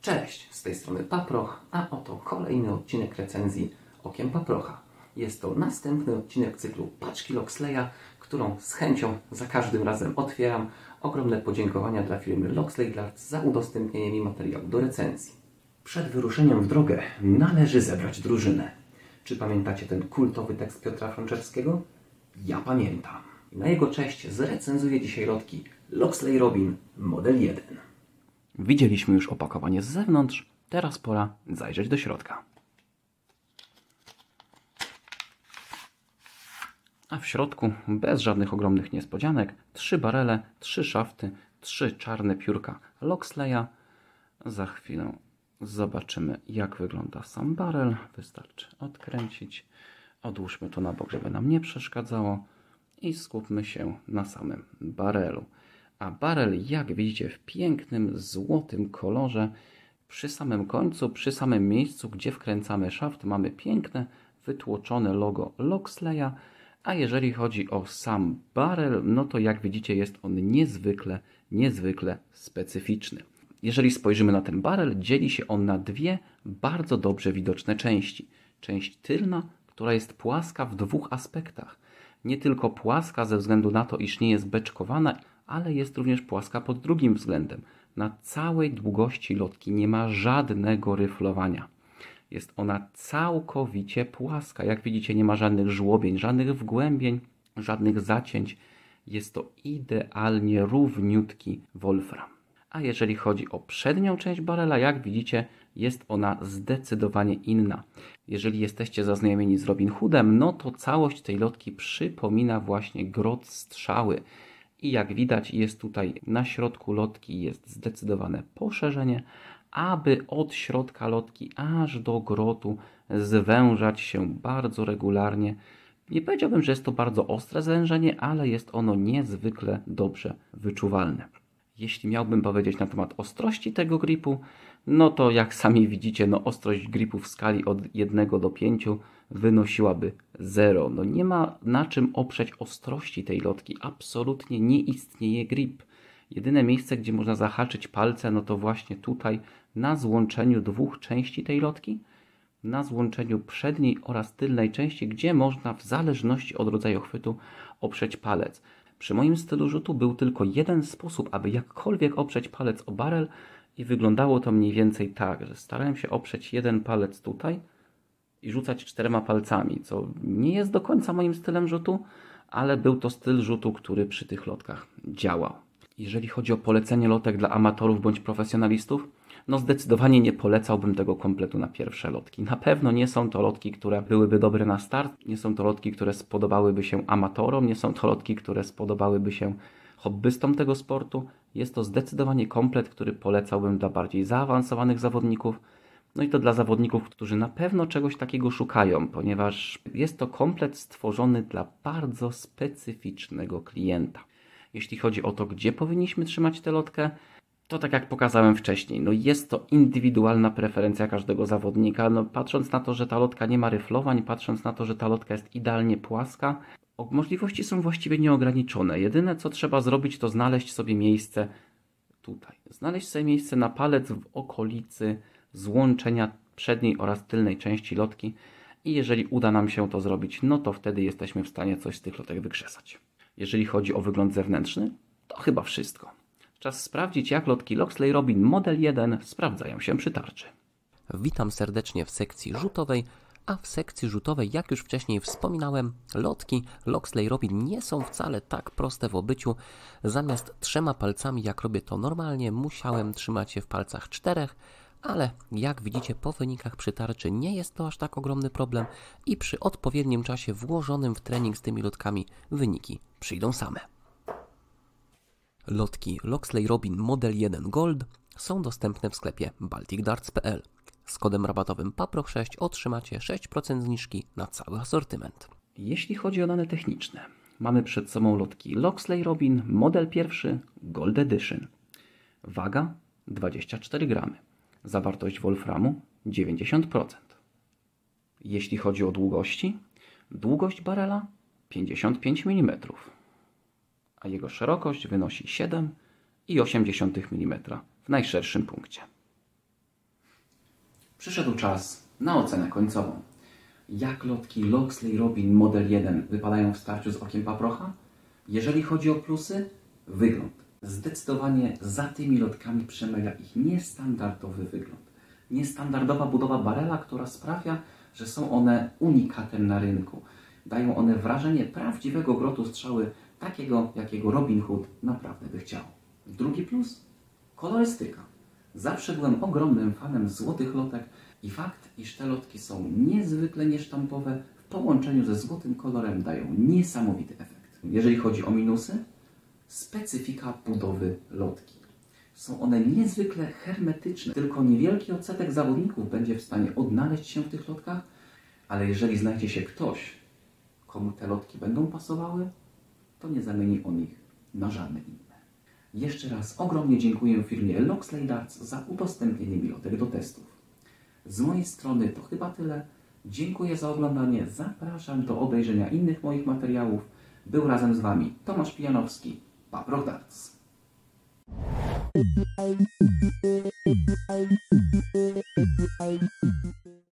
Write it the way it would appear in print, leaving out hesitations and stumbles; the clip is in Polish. Cześć, z tej strony Paproch, a oto kolejny odcinek recenzji Okiem Paprocha. Jest to następny odcinek cyklu Paczki Loxleya, którą z chęcią za każdym razem otwieram. Ogromne podziękowania dla firmy Lockslay Darts za udostępnienie mi materiału do recenzji. Przed wyruszeniem w drogę należy zebrać drużynę. Czy pamiętacie ten kultowy tekst Piotra Fronczewskiego? Ja pamiętam. I na jego cześć zrecenzuję dzisiaj lotki Loxley Robin Model 1. Widzieliśmy już opakowanie z zewnątrz, teraz pora zajrzeć do środka. A w środku, bez żadnych ogromnych niespodzianek, 3 barele, 3 szafty, 3 czarne piórka Loxleya. Za chwilę zobaczymy, jak wygląda sam barel. Wystarczy odkręcić. Odłóżmy to na bok, żeby nam nie przeszkadzało. I skupmy się na samym barelu. A barel, jak widzicie, w pięknym, złotym kolorze. Przy samym końcu, przy samym miejscu, gdzie wkręcamy szaft, mamy piękne, wytłoczone logo Loxleya. A jeżeli chodzi o sam barel, no to jak widzicie, jest on niezwykle specyficzny. Jeżeli spojrzymy na ten barel, dzieli się on na dwie bardzo dobrze widoczne części. Część tylna, która jest płaska w dwóch aspektach. Nie tylko płaska ze względu na to, iż nie jest beczkowana, ale jest również płaska pod drugim względem. Na całej długości lotki nie ma żadnego ryflowania. Jest ona całkowicie płaska. Jak widzicie, nie ma żadnych żłobień, żadnych wgłębień, żadnych zacięć. Jest to idealnie równiutki wolfram. A jeżeli chodzi o przednią część barela, jak widzicie, jest ona zdecydowanie inna. Jeżeli jesteście zaznajomieni z Robin Hoodem, no to całość tej lotki przypomina właśnie grot strzały. I jak widać, jest tutaj na środku lotki jest zdecydowane poszerzenie, aby od środka lotki aż do grotu zwężać się bardzo regularnie. Nie powiedziałbym, że jest to bardzo ostre zwężenie, ale jest ono niezwykle dobrze wyczuwalne. Jeśli miałbym powiedzieć na temat ostrości tego gripu, no to jak sami widzicie, no ostrość gripu w skali od 1 do 5 wynosiłaby 0. No nie ma na czym oprzeć ostrości tej lotki. Absolutnie nie istnieje grip. Jedyne miejsce, gdzie można zahaczyć palce, no to właśnie tutaj, na złączeniu dwóch części tej lotki, na złączeniu przedniej oraz tylnej części, gdzie można w zależności od rodzaju chwytu oprzeć palec. Przy moim stylu rzutu był tylko jeden sposób, aby jakkolwiek oprzeć palec o barel i wyglądało to mniej więcej tak, że starałem się oprzeć jeden palec tutaj i rzucać 4 palcami, co nie jest do końca moim stylem rzutu, ale był to styl rzutu, który przy tych lotkach działał. Jeżeli chodzi o polecenie lotek dla amatorów bądź profesjonalistów, no zdecydowanie nie polecałbym tego kompletu na pierwsze lotki. Na pewno nie są to lotki, które byłyby dobre na start, nie są to lotki, które spodobałyby się amatorom, nie są to lotki, które spodobałyby się hobbystom tego sportu. Jest to zdecydowanie komplet, który polecałbym dla bardziej zaawansowanych zawodników, no i to dla zawodników, którzy na pewno czegoś takiego szukają, ponieważ jest to komplet stworzony dla bardzo specyficznego klienta. Jeśli chodzi o to, gdzie powinniśmy trzymać tę lotkę, to tak jak pokazałem wcześniej, no jest to indywidualna preferencja każdego zawodnika. No patrząc na to, że ta lotka nie ma ryflowań, patrząc na to, że ta lotka jest idealnie płaska, możliwości są właściwie nieograniczone. Jedyne co trzeba zrobić, to znaleźć sobie miejsce tutaj. Znaleźć sobie miejsce na palec w okolicy złączenia przedniej oraz tylnej części lotki i jeżeli uda nam się to zrobić, no to wtedy jesteśmy w stanie coś z tych lotek wykrzesać. Jeżeli chodzi o wygląd zewnętrzny, to chyba wszystko. Czas sprawdzić, jak lotki Loxley Robin Model 1 sprawdzają się przy tarczy. Witam serdecznie w sekcji rzutowej, a w sekcji rzutowej, jak już wcześniej wspominałem, lotki Loxley Robin nie są wcale tak proste w obyciu. Zamiast 3 palcami, jak robię to normalnie, musiałem trzymać się w palcach 4, ale jak widzicie po wynikach przy tarczy nie jest to aż tak ogromny problem i przy odpowiednim czasie włożonym w trening z tymi lotkami wyniki przyjdą same. Lotki Loxley Robin Model 1 Gold są dostępne w sklepie BalticDarts.pl. Z kodem rabatowym PAPROCH6 otrzymacie 6% zniżki na cały asortyment. Jeśli chodzi o dane techniczne, mamy przed sobą lotki Loxley Robin Model 1 Gold Edition. Waga 24 gramy. Zawartość wolframu 90%. Jeśli chodzi o długości, Długość barela 55 mm, a jego szerokość wynosi 7,8 mm w najszerszym punkcie. Przyszedł czas na ocenę końcową. Jak lotki Loxley Robin Model 1 wypadają w starciu z Okiem Paprocha? Jeżeli chodzi o plusy, wygląd. Zdecydowanie za tymi lotkami przemawia ich niestandardowy wygląd. Niestandardowa budowa barela, która sprawia, że są one unikatem na rynku. Dają one wrażenie prawdziwego grotu strzały, takiego jakiego Robin Hood naprawdę by chciał. Drugi plus? Kolorystyka. Zawsze byłem ogromnym fanem złotych lotek i fakt, iż te lotki są niezwykle niesztampowe, w połączeniu ze złotym kolorem dają niesamowity efekt. Jeżeli chodzi o minusy, specyfika budowy lotki. Są one niezwykle hermetyczne, tylko niewielki odsetek zawodników będzie w stanie odnaleźć się w tych lotkach, ale jeżeli znajdzie się ktoś, komu te lotki będą pasowały, to nie zamieni on ich na żadne inne. Jeszcze raz ogromnie dziękuję firmie Loxley Darts za udostępnienie mi lotek do testów. Z mojej strony to chyba tyle. Dziękuję za oglądanie, zapraszam do obejrzenia innych moich materiałów. Był razem z Wami Tomasz Pijanowski, Paproch Darts.